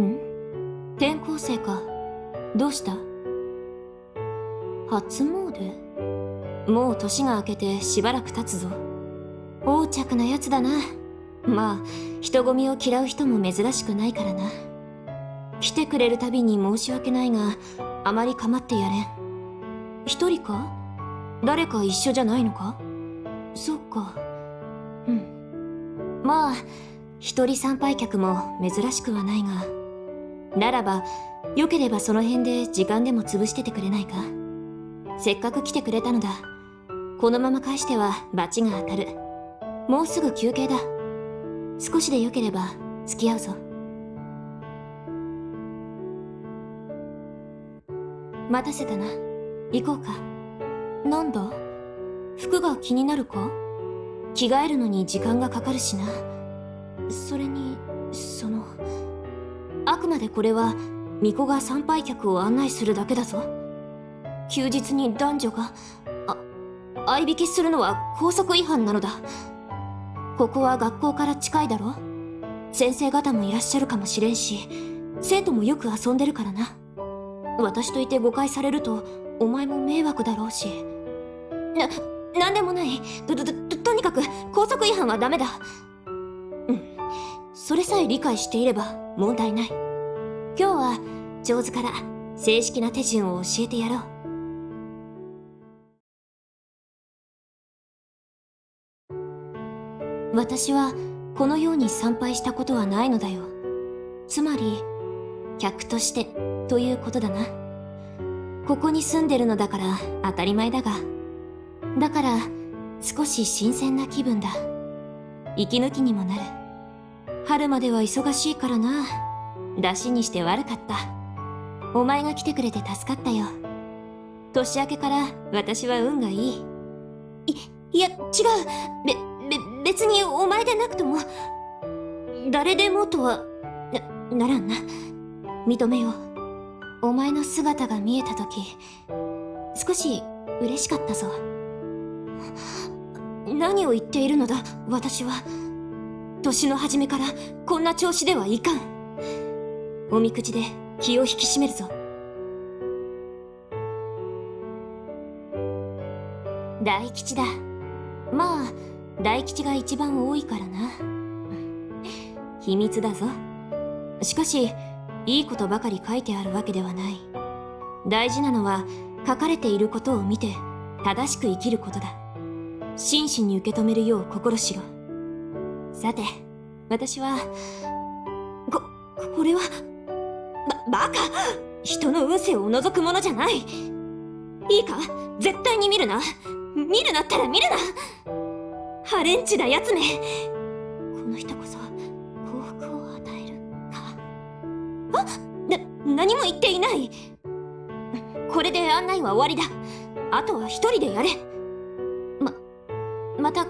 ん？転校生か。どうした？初詣？もう年が明けてしばらく経つぞ。横着なやつだな。まあ人混みを嫌う人も珍しくないからな。来てくれるたびに申し訳ないが、あまり構ってやれん。一人か？誰か一緒じゃないのか？そっか。うん、まあ一人参拝客も珍しくはないが、ならばよければその辺で時間でも潰しててくれないか。せっかく来てくれたのだ。このまま返しては罰が当たる。もうすぐ休憩だ。少しでよければ付き合うぞ。待たせたな。行こうか。なんだ？服が気になるか？着替えるのに時間がかかるしな。それに、あくまでこれは巫女が参拝客を案内するだけだぞ。休日に男女が、合いびきするのは校則違反なのだ。ここは学校から近いだろ？先生方もいらっしゃるかもしれんし、生徒もよく遊んでるからな。私といて誤解されると、お前も迷惑だろうし。なんでもない。とにかく、校則違反はダメだ。うん。それさえ理解していれば問題ない。今日は、上手から正式な手順を教えてやろう。私はこのように参拝したことはないのだよ。つまり、客としてということだな。ここに住んでるのだから当たり前だが。だから、少し新鮮な気分だ。息抜きにもなる。春までは忙しいからな。出しにして悪かった。お前が来てくれて助かったよ。年明けから私は運がいい。いや、違う。別にお前でなくとも、誰でもとは、ならんな。認めよう。お前の姿が見えたとき、少し嬉しかったぞ。何を言っているのだ、私は。年の初めからこんな調子ではいかん。おみくじで気を引き締めるぞ。大吉だ。まあ、大吉が一番多いからな。秘密だぞ。しかし、いいことばかり書いてあるわけではない。大事なのは、書かれていることを見て、正しく生きることだ。真摯に受け止めるよう心しろ。さて、私は、これは、バカ！人の運勢を覗くものじゃない！いいか？絶対に見るな！見るなったら見るな！ハレンチなやつめ。この人こそ幸福を与えるか。何も言っていない。これで案内は終わりだ。あとは一人でやれ。また